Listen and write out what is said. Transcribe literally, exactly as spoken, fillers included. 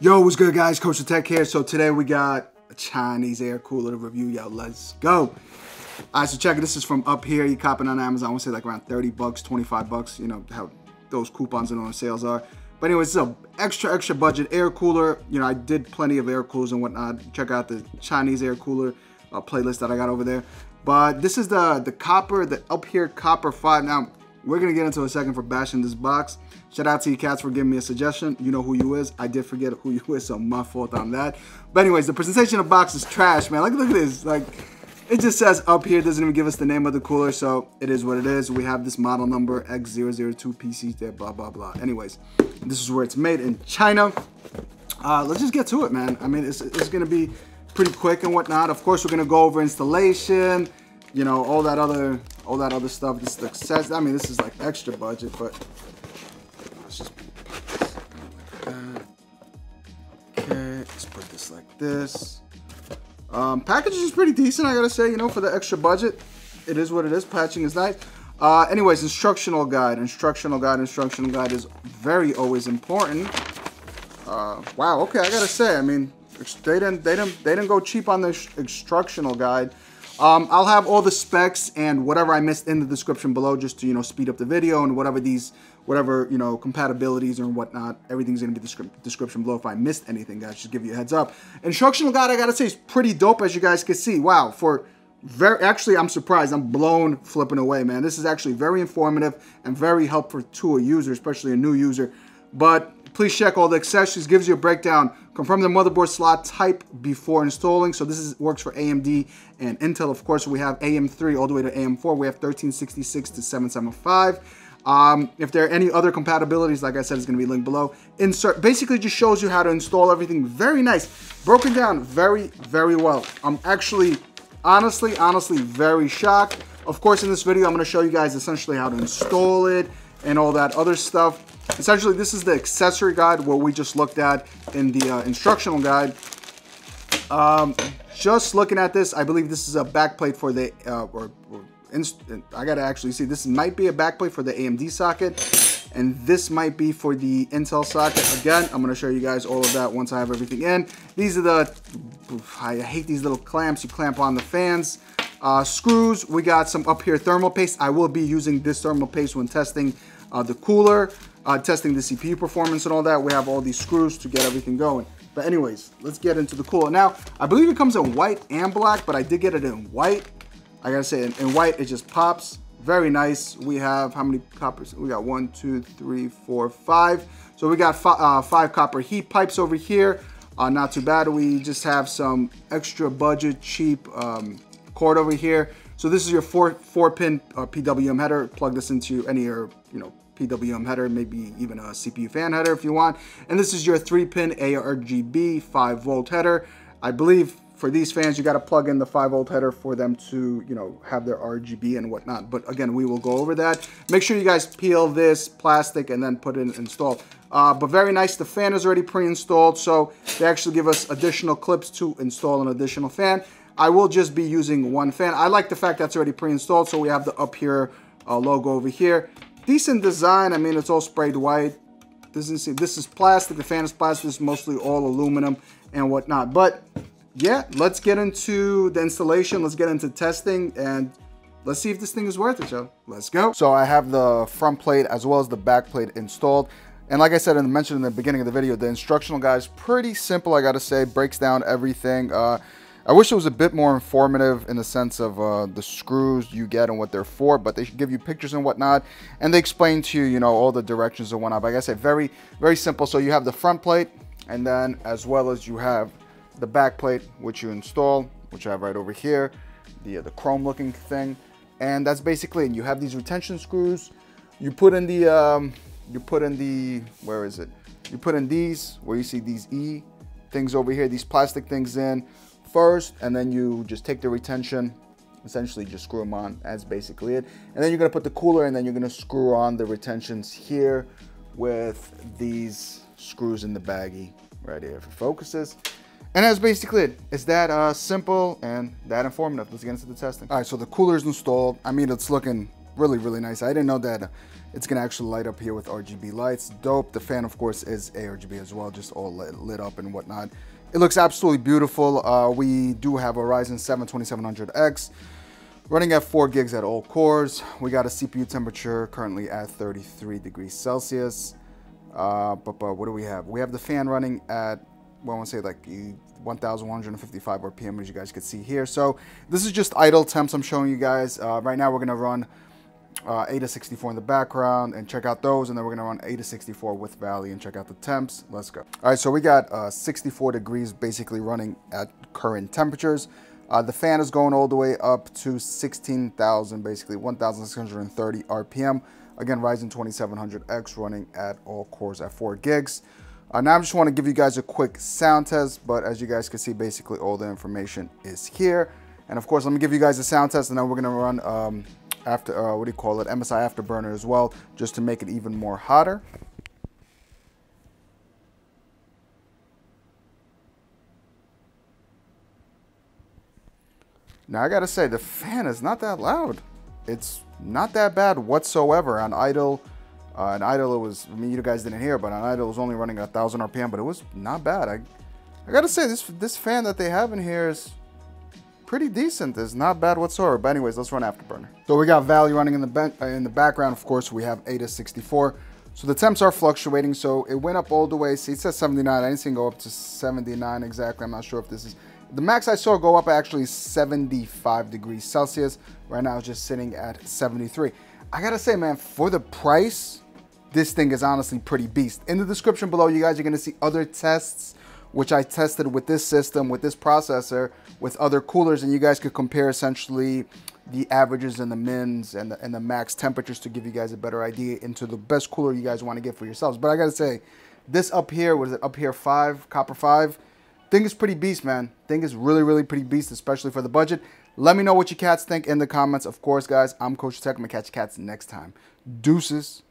Yo, what's good guys, KosherTech here. So today we got a Chinese air cooler to review, yo, let's go. All right, so check it, this is from UpHere. You copping on Amazon, I wanna say like around thirty bucks, twenty-five bucks, you know, how those coupons and on sales are. But anyway, it's a extra, extra budget air cooler. You know, I did plenty of air coolers and whatnot. Check out the Chinese air cooler uh, playlist that I got over there. But this is the, the Copper, the UpHere Copper five. Now, we're gonna get into a second for bashing this box. Shout out to you cats for giving me a suggestion. You know who you is. I did forget who you is, so my fault on that. But anyways, the presentation of box is trash, man. Like, look at this. Like, it just says UpHere, doesn't even give us the name of the cooler, so it is what it is. We have this model number X zero zero two P C there, blah, blah, blah. Anyways, this is where it's made in China. Uh, let's just get to it, man. I mean, it's, it's gonna be pretty quick and whatnot. Of course, we're gonna go over installation, you know, all that other, all that other stuff. This success. I mean, this is like extra budget, but let's just put this like that. Okay, let's put this like this. Um, package is pretty decent, I gotta say. You know, for the extra budget, it is what it is. Patching is nice. Uh, anyways, instructional guide, instructional guide, instructional guide is very always important. Uh, wow. Okay, I gotta say. I mean, they didn't, they didn't, they didn't go cheap on the instructional guide. Um, I'll have all the specs and whatever I missed in the description below, just to, you know, speed up the video, and whatever these, whatever, you know, compatibilities and whatnot, everything's going to be in the description below. If I missed anything, guys, just give you a heads up. Instructional guide, I got to say, is pretty dope, as you guys can see. Wow. For very, actually, I'm surprised. I'm blown flipping away, man. This is actually very informative and very helpful to a user, especially a new user. But please check all the accessories, gives you a breakdown. Confirm the motherboard slot type before installing. So this is works for A M D and Intel, of course. We have A M three all the way to A M four. We have thirteen sixty-six to seven seventy-five. Um, if there are any other compatibilities, like I said, it's gonna be linked below. Insert, basically just shows you how to install everything. Very nice, broken down very, very well. I'm actually, honestly, honestly very shocked. Of course, in this video, I'm gonna show you guys essentially how to install it and all that other stuff. Essentially, this is the accessory guide, what we just looked at in the uh, instructional guide. Um, just looking at this, I believe this is a backplate for the, uh, or, or inst I gotta actually see, this might be a backplate for the A M D socket, and this might be for the Intel socket. Again, I'm gonna show you guys all of that once I have everything in. These are the, I hate these little clamps, you clamp on the fans. Uh, screws, we got some UpHere thermal paste. I will be using this thermal paste when testing uh, the cooler. Uh, testing the C P U performance and all that. We have all these screws to get everything going. But anyways, let's get into the cooler. Now, I believe it comes in white and black, but I did get it in white. I gotta say, in, in white, it just pops. Very nice. We have, how many coppers? We got one, two, three, four, five. So we got five, uh, five copper heat pipes over here. Uh, not too bad. We just have some extra budget, cheap um, cord over here. So this is your four, four pin uh, P W M header. Plug this into any, or, you know, P W M header, maybe even a C P U fan header if you want. And this is your three pin A R G B five volt header. I believe for these fans, you got to plug in the five volt header for them to, you know, have their R G B and whatnot. But again, we will go over that. Make sure you guys peel this plastic and then put it in install. Uh, but very nice. The fan is already pre-installed, so they actually give us additional clips to install an additional fan. I will just be using one fan. I like the fact that's already pre-installed, so we have the UpHere uh, logo over here. Decent design. I mean, it's all sprayed white. Doesn't seem, this is plastic. The fan is plastic. It's mostly all aluminum and whatnot. But yeah, let's get into the installation. Let's get into testing and let's see if this thing is worth it, yo. Let's go. So I have the front plate as well as the back plate installed. And like I said and mentioned in the beginning of the video, the instructional guide is pretty simple, I gotta say. Breaks down everything. Uh, I wish it was a bit more informative in the sense of uh, the screws you get and what they're for, but they should give you pictures and whatnot, and they explain to you, you know, all the directions and whatnot. But like I said, very, very simple. So you have the front plate, and then as well as you have the back plate, which you install, which I have right over here, the, uh, the chrome-looking thing, and that's basically it. You have these retention screws. You put in the, um, you put in the, where is it? You put in these, where you see these E things over here, these plastic things in. First, and then you just take the retention, essentially just screw them on. That's basically it. And then you're gonna put the cooler, and then you're gonna screw on the retentions here with these screws in the baggie right here if it focuses. And that's basically it. It's that uh, simple and that informative. Let's get into the testing. All right, so the cooler's installed. I mean, it's looking really, really nice. I didn't know that it's gonna actually light up here with R G B lights. Dope. The fan, of course, is A R G B as well, just all lit, lit up and whatnot. It looks absolutely beautiful. Uh, we do have a Ryzen seven twenty-seven hundred X running at four gigs at all cores. We got a C P U temperature currently at thirty-three degrees Celsius. Uh, but, but what do we have? We have the fan running at, well, I want to say like one thousand one hundred fifty-five R P M, as you guys could see here. So this is just idle temps I'm showing you guys. Uh, right now we're going to run uh, A I D A sixty-four in the background and check out those. And then we're going to run A I D A sixty-four with Valley and check out the temps. Let's go. All right, so we got uh, sixty-four degrees basically running at current temperatures. Uh, the fan is going all the way up to sixteen thousand, basically one thousand six hundred thirty R P M. Again, Ryzen twenty-seven hundred X running at all cores at four gigs. Uh, now I just want to give you guys a quick sound test, but as you guys can see, basically all the information is here. And of course, let me give you guys a sound test, and then we're going to run um, after, uh, what do you call it, M S I Afterburner as well, just to make it even more hotter. Now I gotta say, the fan is not that loud. It's not that bad whatsoever. On idle, uh, on idle it was, I mean, you guys didn't hear, but on idle it was only running at one thousand R P M, but it was not bad. I, I gotta say, this this fan that they have in here is pretty decent. It's not bad whatsoever. But anyways, let's run Afterburner. So we got Valley running in the uh, in the background. Of course, we have A I D A sixty-four. So the temps are fluctuating. So it went up all the way. See, it says seventy-nine. I didn't see it go up to seventy-nine exactly. I'm not sure if this is. The max I saw go up actually seventy-five degrees Celsius. Right now it's just sitting at seventy-three. I gotta say, man, for the price, this thing is honestly pretty beast. In the description below, you guys are gonna see other tests, which I tested with this system, with this processor, with other coolers, and you guys could compare essentially the averages and the mins and the, and the max temperatures to give you guys a better idea into the best cooler you guys wanna get for yourselves. But I gotta say, this up here, what is it, UpHere five, Copper five, thing is pretty beast, man. Thing is really, really pretty beast, especially for the budget. Let me know what you cats think in the comments. Of course, guys, I'm KosherTech. I'm going to catch you cats next time. Deuces.